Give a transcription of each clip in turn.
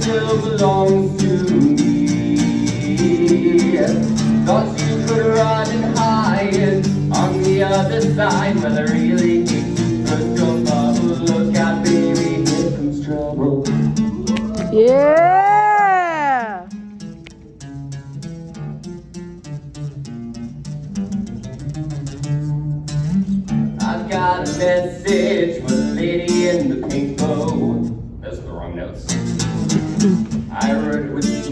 still belong to me. Thought you could run and hide on the other side, but I really could go bubble. Look out, baby, here comes trouble. Yeah! I've got a message for the lady in the pink bow. Those are the wrong notes. I wrote it with pink.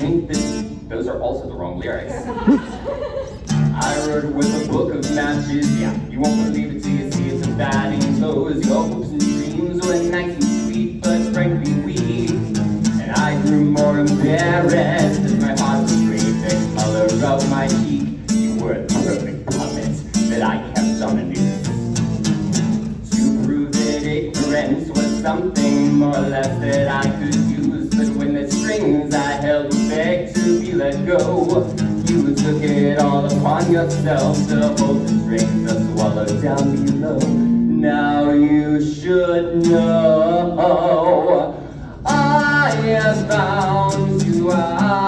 Those are also the wrong lyrics. I wrote it with a book of matches. Yeah, you won't believe it till you see it. The batting those your hopes and dreams were nice and sweet, but frankly weak. And I grew more embarrassed as my heart was straight the color of my cheek. You were the perfect puppet that I kept on the news to prove that ignorance was something more or less that I could use. But when the strings I held begged to be let go, you took it all upon yourself to hold the strings that swallowed down below. Now you should know I have found you out.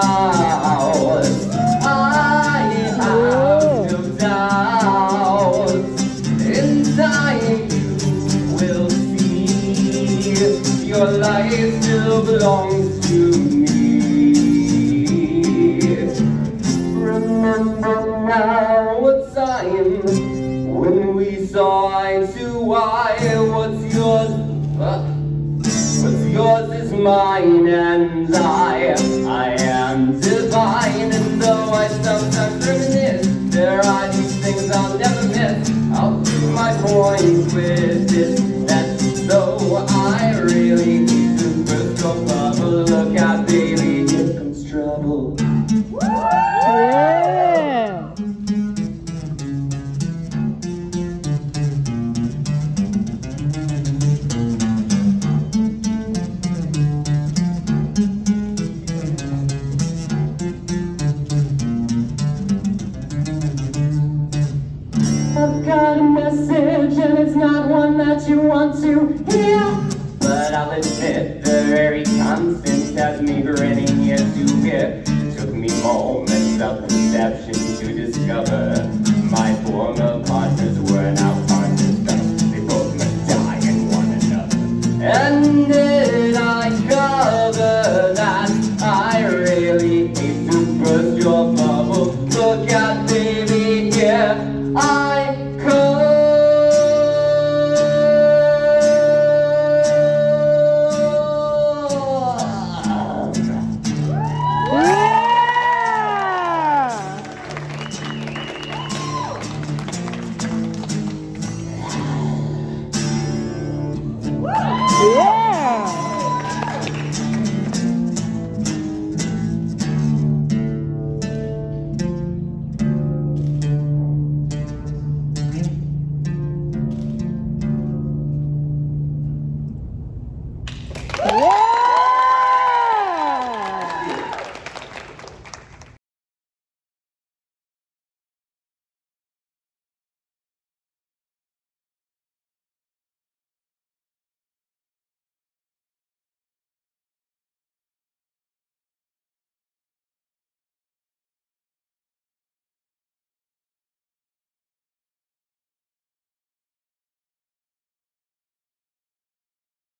I have no doubt in time you will see your life still belongs to me. Remember now a time when we saw eye to eye. What's yours? What's yours is mine, and I am divine. And though I sometimes reminisce, there are these things I'll never miss. I'll prove my point with this, that though I really need to burst your bubble, look out, baby, here comes trouble. Yeah. I've got a message, and it's not one that you want to hear. But I'll admit, the very constant has me grinning ear to ear. It took me moments of perception to discover my former partners were now partners. They both must die in one another. And did I cover that I really hate to burst